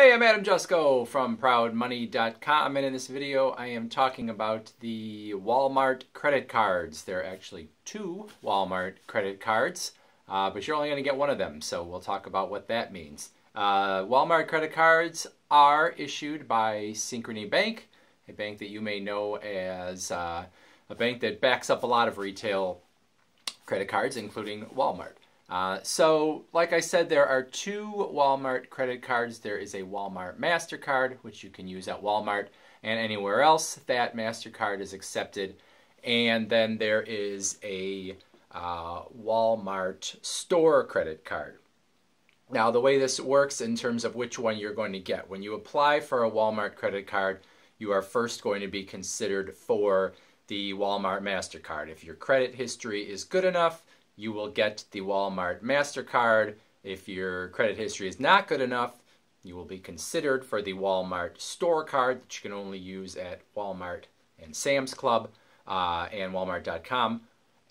Hey, I'm Adam Jusko from ProudMoney.com, and in this video I am talking about the Walmart credit cards. There are actually two Walmart credit cards, but you're only going to get one of them, so we'll talk about what that means. Walmart credit cards are issued by Synchrony Bank, a bank that you may know as a bank that backs up a lot of retail credit cards, including Walmart. So, like I said, there are two Walmart credit cards. There is a Walmart MasterCard, which you can use at Walmart and anywhere else that MasterCard is accepted. And then there is a Walmart store credit card. Now, the way this works in terms of which one you're going to get, when you apply for a Walmart credit card, you are first going to be considered for the Walmart MasterCard. If your credit history is good enough, you will get the Walmart MasterCard. If your credit history is not good enough, you will be considered for the Walmart store card that you can only use at Walmart and Sam's Club and Walmart.com.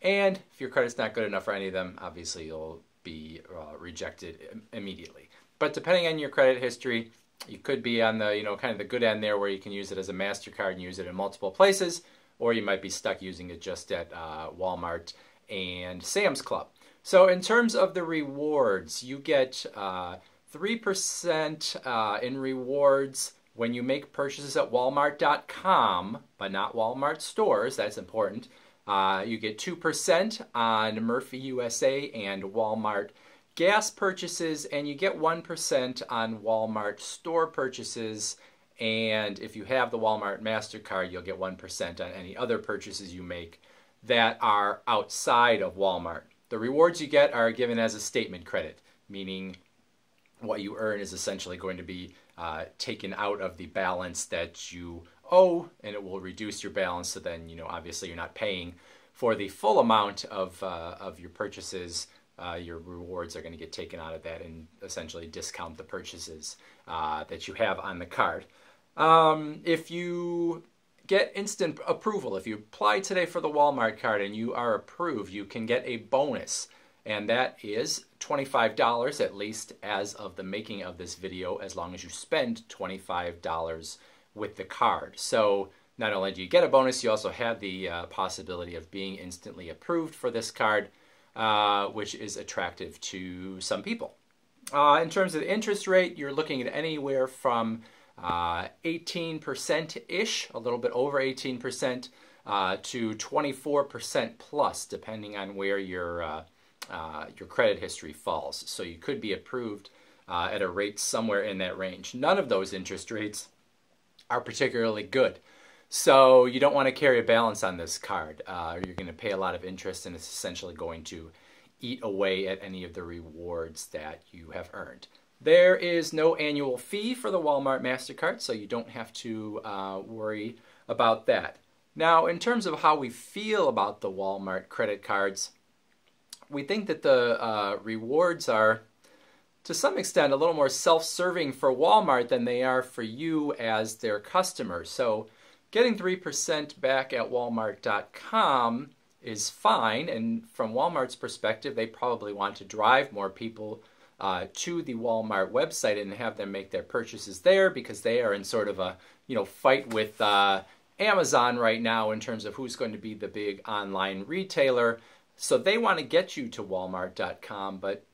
And if your credit's not good enough for any of them, obviously you'll be rejected immediately. But depending on your credit history, you could be on the, kind of the good end there where you can use it as a MasterCard and use it in multiple places, or you might be stuck using it just at Walmart and Sam's Club. So in terms of the rewards, you get 3% in rewards when you make purchases at Walmart.com, but not Walmart stores. That's important. You get 2% on Murphy USA and Walmart gas purchases, and you get 1% on Walmart store purchases. And if you have the Walmart MasterCard, you'll get 1% on any other purchases you make that are outside of Walmart. The rewards you get are given as a statement credit, meaning what you earn is essentially going to be taken out of the balance that you owe, and it will reduce your balance, so then, obviously you're not paying for the full amount of your purchases. Your rewards are going to get taken out of that and essentially discount the purchases that you have on the card. If you get instant approval. If you apply today for the Walmart card and you are approved, you can get a bonus, and that is $25 at least as of the making of this video, as long as you spend $25 with the card. So not only do you get a bonus, you also have the possibility of being instantly approved for this card, which is attractive to some people. In terms of the interest rate, you're looking at anywhere from 18%-ish, a little bit over 18%, to 24% plus, depending on where your credit history falls. So you could be approved at a rate somewhere in that range. None of those interest rates are particularly good, so you don't want to carry a balance on this card. You're going to pay a lot of interest, and it's essentially going to eat away at any of the rewards that you have earned. There is no annual fee for the Walmart MasterCard, so you don't have to worry about that. Now, in terms of how we feel about the Walmart credit cards, we think that the rewards are, to some extent, a little more self-serving for Walmart than they are for you as their customer. So getting 3% back at Walmart.com is fine, and from Walmart's perspective, they probably want to drive more people to the Walmart website and have them make their purchases there, because they are in sort of a fight with Amazon right now in terms of who's going to be the big online retailer. So they want to get you to Walmart.com, but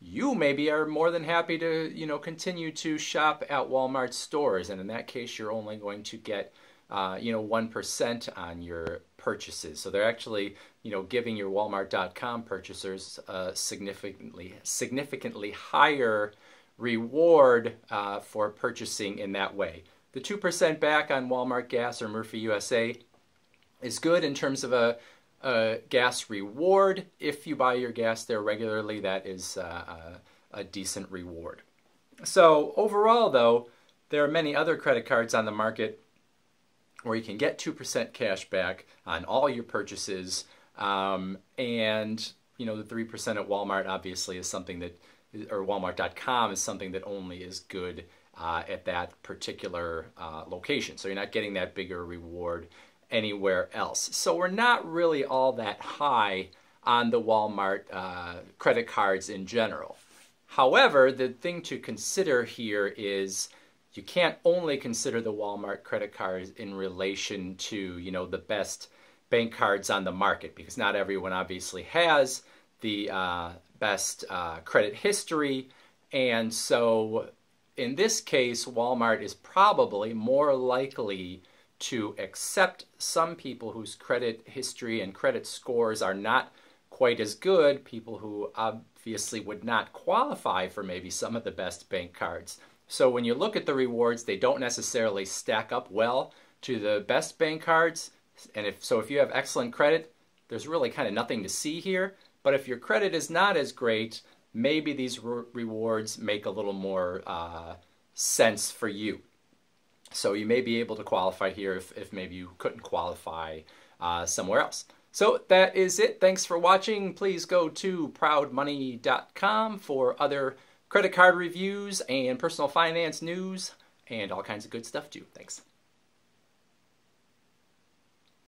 you maybe are more than happy to continue to shop at Walmart stores, and in that case you're only going to get 1% on your purchases. So they're actually, giving your Walmart.com purchasers a significantly higher reward for purchasing in that way. The 2% back on Walmart gas or Murphy USA is good in terms of a gas reward. If you buy your gas there regularly, that is a decent reward. So overall, though, there are many other credit cards on the market where you can get 2% cash back on all your purchases. And the 3% at Walmart obviously is something that, or Walmart.com is something that only is good at that particular location. So you're not getting that bigger reward anywhere else. So we're not really all that high on the Walmart credit cards in general. However, the thing to consider here is you can't only consider the Walmart credit cards in relation to, you know, the best bank cards on the market, because not everyone obviously has the best credit history. And so in this case, Walmart is probably more likely to accept some people whose credit history and credit scores are not quite as good, people who obviously would not qualify for maybe some of the best bank cards. So when you look at the rewards, they don't necessarily stack up well to the best bank cards. And if you have excellent credit, there's really kind of nothing to see here. But if your credit is not as great, maybe these rewards make a little more sense for you. So you may be able to qualify here if maybe you couldn't qualify somewhere else. So that is it. Thanks for watching. Please go to ProudMoney.com for other credit card reviews and personal finance news and all kinds of good stuff too. Thanks.